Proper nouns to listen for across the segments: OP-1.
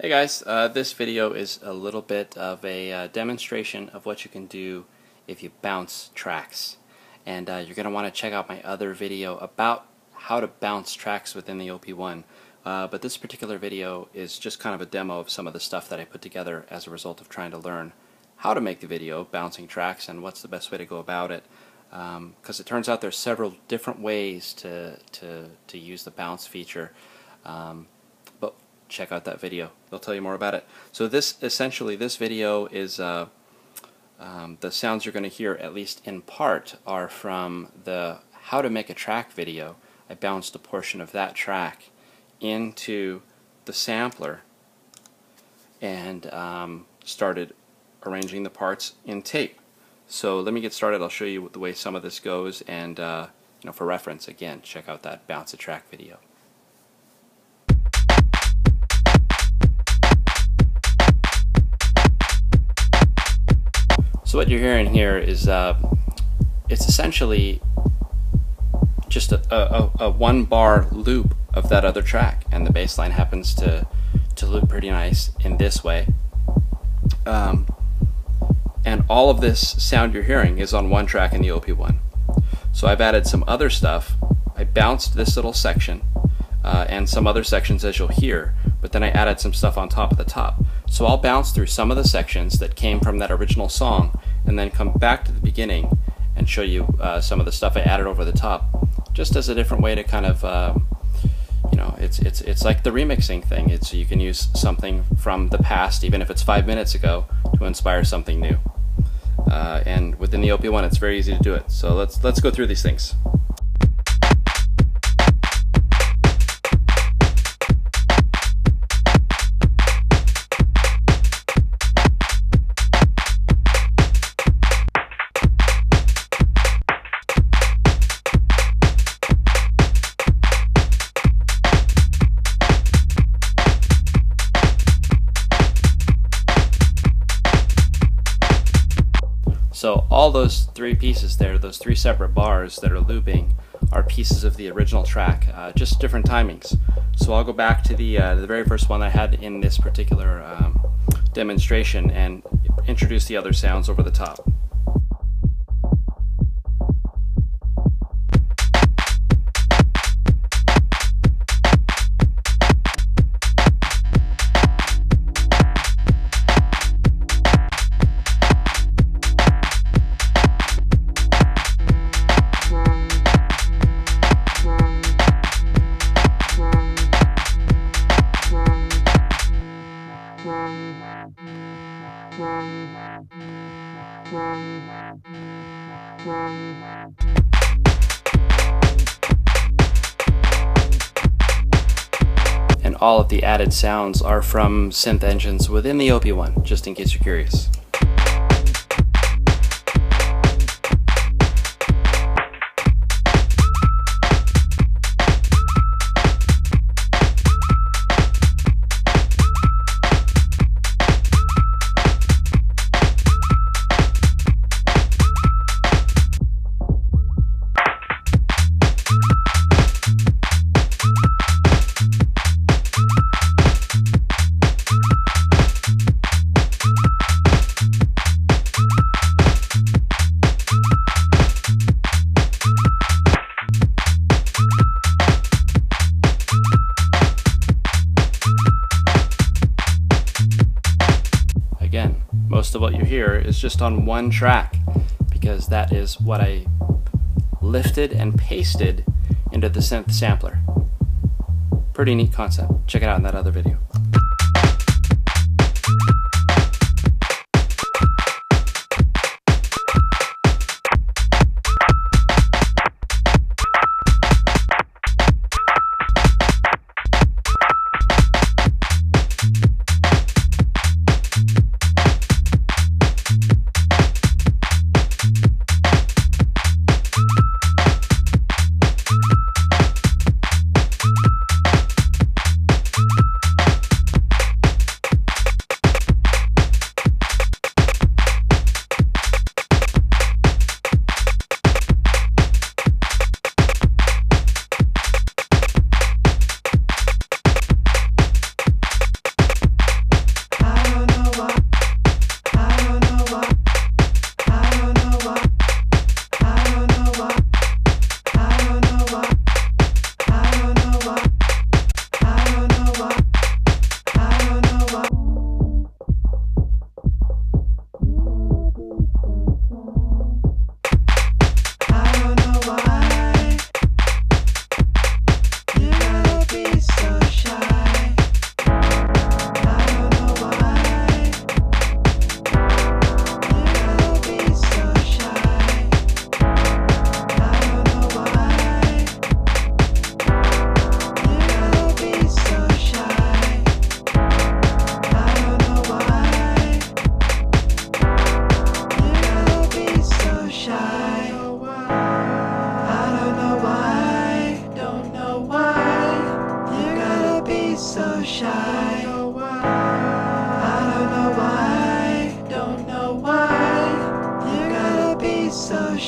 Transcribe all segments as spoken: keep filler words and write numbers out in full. Hey guys, uh, this video is a little bit of a uh, demonstration of what you can do if you bounce tracks. And uh, you're going to want to check out my other video about how to bounce tracks within the O P one. Uh, but this particular video is just kind of a demo of some of the stuff that I put together as a result of trying to learn how to make the video bouncing tracks and what's the best way to go about it. Um, because it turns out there's several different ways to, to, to use the bounce feature. Um, Check out that video. They'll tell you more about it. So this, essentially, this video is uh, um, the sounds you're going to hear, at least in part, are from the How to Make a Track video. I bounced a portion of that track into the sampler and um, started arranging the parts in tape. So let me get started. I'll show you the way some of this goes, and uh, you know, for reference, again, check out that Bounce a Track video. So what you're hearing here is uh, it's essentially just a, a, a one bar loop of that other track, and the bass line happens to, to loop pretty nice in this way. Um, and all of this sound you're hearing is on one track in the O P one. So I've added some other stuff. I bounced this little section uh, and some other sections, as you'll hear, but then I added some stuff on top of the top. So I'll bounce through some of the sections that came from that original song and then come back to the beginning and show you uh, some of the stuff I added over the top, just as a different way to kind of, uh, you know, it's, it's, it's like the remixing thing. It's, you can use something from the past, even if it's five minutes ago, to inspire something new. Uh, and within the O P one, it's very easy to do it. So let's, let's go through these things. So all those three pieces there, those three separate bars that are looping, are pieces of the original track, uh, just different timings. So I'll go back to the, uh, the very first one I had in this particular um, demonstration and introduce the other sounds over the top. And all of the added sounds are from synth engines within the O P one, just in case you're curious. Most of what you hear is just on one track, because that is what I lifted and pasted into the synth sampler. Pretty neat concept. Check it out in that other video.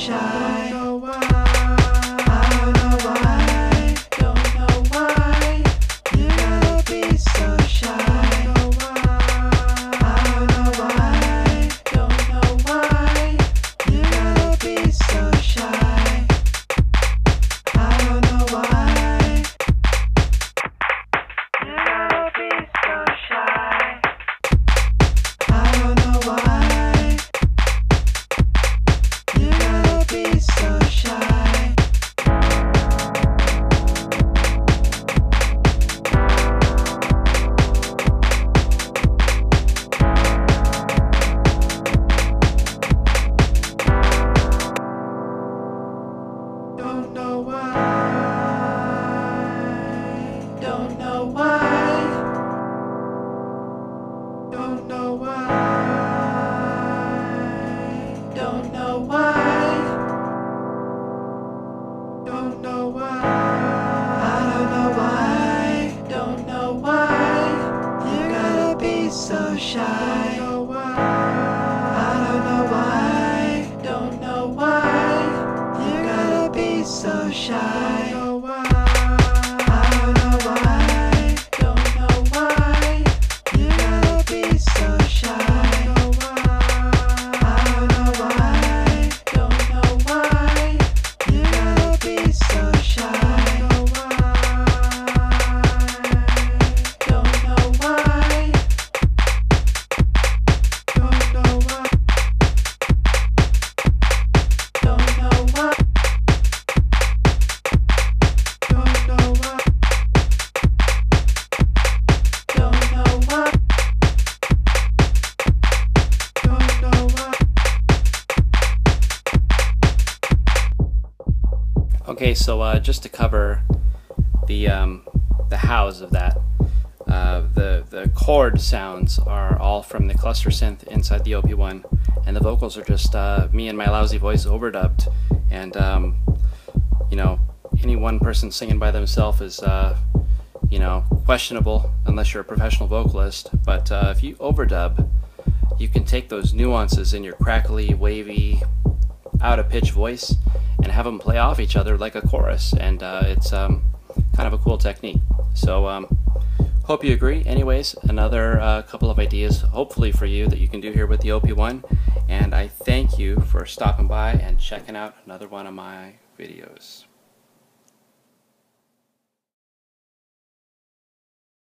shy. Don't know why. I don't know why. Don't know why. You gotta be so shy. Don't know why. I don't know why. Don't know why. You gotta be so shy. I don't know why. You gotta be so shy. I don't know why. Don't know why. Don't know why. Don't know why. Don't know why. Don't know why. I don't know why. Don't know why. You gotta be so shy. Don't know why. I don't know why. Don't know why. So shy. I don't know why. I don't know why. Don't know why. You gotta be so shy. I don't know why. I don't know why. Don't know why. You gotta be so shy. I don't know why. Don't know why. Don't know why. Don't know why. Okay, so uh, just to cover the um, the hows of that, uh, the the chord sounds are all from the cluster synth inside the O P one, and the vocals are just uh, me and my lousy voice overdubbed, and um, you know, any one person singing by themselves is uh, you know, questionable unless you're a professional vocalist. But uh, if you overdub, you can take those nuances in your crackly, wavy, out of pitch voice and have them play off each other like a chorus, and uh, it's um, kind of a cool technique. So um, hope you agree. Anyways, another uh, couple of ideas hopefully for you that you can do here with the O P one, and I thank you for stopping by and checking out another one of my videos.